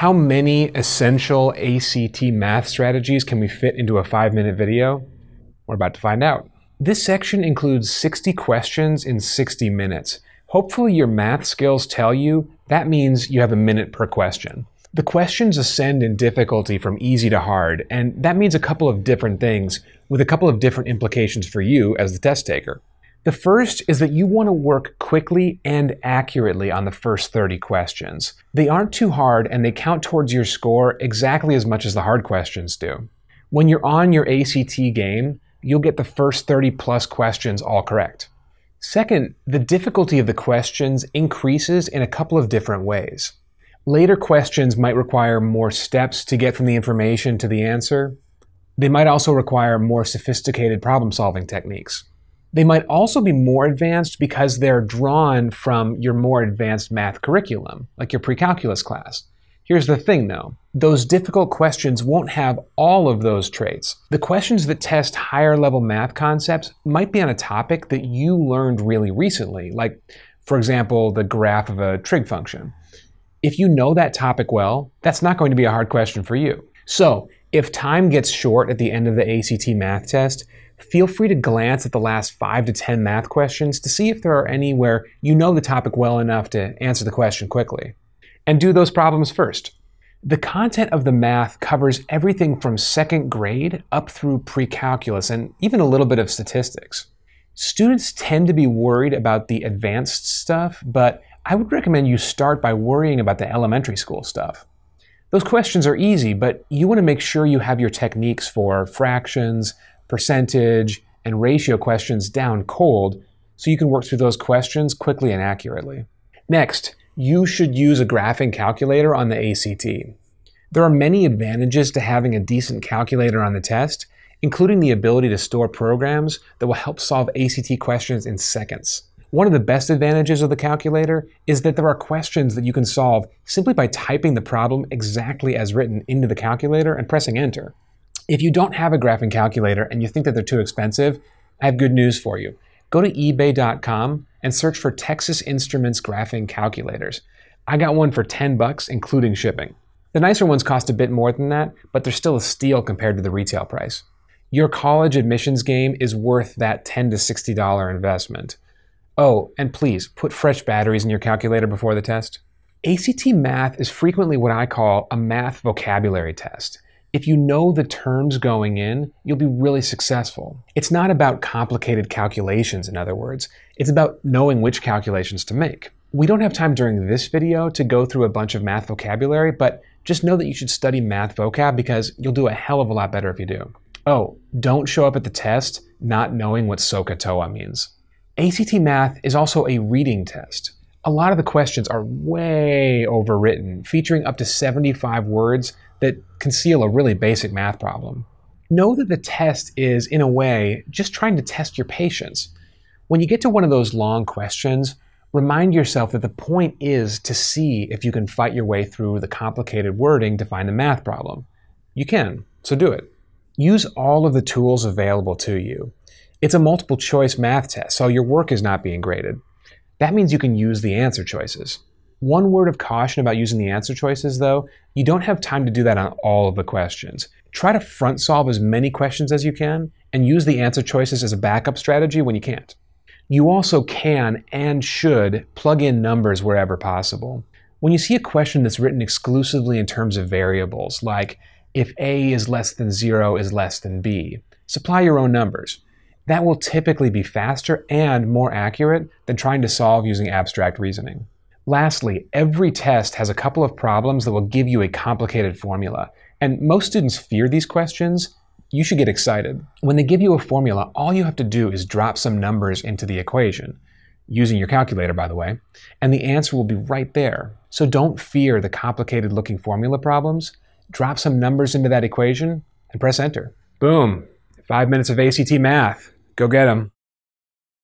how many essential ACT math strategies can we fit into a 5-minute video? We're about to find out. This section includes 60 questions in 60 minutes. Hopefully your math skills tell you that means you have a minute per question. The questions ascend in difficulty from easy to hard, and that means a couple of different things with a couple of different implications for you as the test taker. The first is that you want to work quickly and accurately on the first 30 questions. They aren't too hard, and they count towards your score exactly as much as the hard questions do. When you're on your ACT game, you'll get the first 30-plus questions all correct. Second, the difficulty of the questions increases in a couple of different ways. Later questions might require more steps to get from the information to the answer. They might also require more sophisticated problem-solving techniques. They might also be more advanced because they're drawn from your more advanced math curriculum, like your pre-calculus class. Here's the thing though, those difficult questions won't have all of those traits. The questions that test higher level math concepts might be on a topic that you learned really recently, like, for example, the graph of a trig function. If you know that topic well, that's not going to be a hard question for you. So, if time gets short at the end of the ACT math test, feel free to glance at the last 5 to 10 math questions to see if there are any where you know the topic well enough to answer the question quickly. And do those problems first. The content of the math covers everything from second grade up through pre-calculus and even a little bit of statistics. Students tend to be worried about the advanced stuff, but I would recommend you start by worrying about the elementary school stuff. Those questions are easy, but you want to make sure you have your techniques for fractions, percentage, and ratio questions down cold so you can work through those questions quickly and accurately. Next, you should use a graphing calculator on the ACT. There are many advantages to having a decent calculator on the test, including the ability to store programs that will help solve ACT questions in seconds. One of the best advantages of the calculator is that there are questions that you can solve simply by typing the problem exactly as written into the calculator and pressing enter. If you don't have a graphing calculator and you think that they're too expensive, I have good news for you. Go to ebay.com and search for Texas Instruments graphing calculators. I got one for $10, including shipping. The nicer ones cost a bit more than that, but they're still a steal compared to the retail price. Your college admissions game is worth that $10 to $60 investment. Oh, and please, put fresh batteries in your calculator before the test. ACT math is frequently what I call a math vocabulary test. If you know the terms going in, you'll be really successful. It's not about complicated calculations, in other words. It's about knowing which calculations to make. We don't have time during this video to go through a bunch of math vocabulary, but just know that you should study math vocab because you'll do a hell of a lot better if you do. Oh, don't show up at the test not knowing what SOHCAHTOA means. ACT math is also a reading test. A lot of the questions are way overwritten, featuring up to 75 words that conceal a really basic math problem. Know that the test is, in a way, just trying to test your patience. When you get to one of those long questions, remind yourself that the point is to see if you can fight your way through the complicated wording to find the math problem. You can, so do it. Use all of the tools available to you. It's a multiple choice math test, so your work is not being graded. That means you can use the answer choices. One word of caution about using the answer choices though, you don't have time to do that on all of the questions. Try to front solve as many questions as you can and use the answer choices as a backup strategy when you can't. You also can and should plug in numbers wherever possible. When you see a question that's written exclusively in terms of variables, like if A is less than 0 is less than B, supply your own numbers. That will typically be faster and more accurate than trying to solve using abstract reasoning. Lastly, every test has a couple of problems that will give you a complicated formula. And most students fear these questions. You should get excited. When they give you a formula, all you have to do is drop some numbers into the equation, using your calculator, by the way, and the answer will be right there. So don't fear the complicated looking formula problems. Drop some numbers into that equation and press enter. Boom. 5 minutes of ACT math. Go get 'em.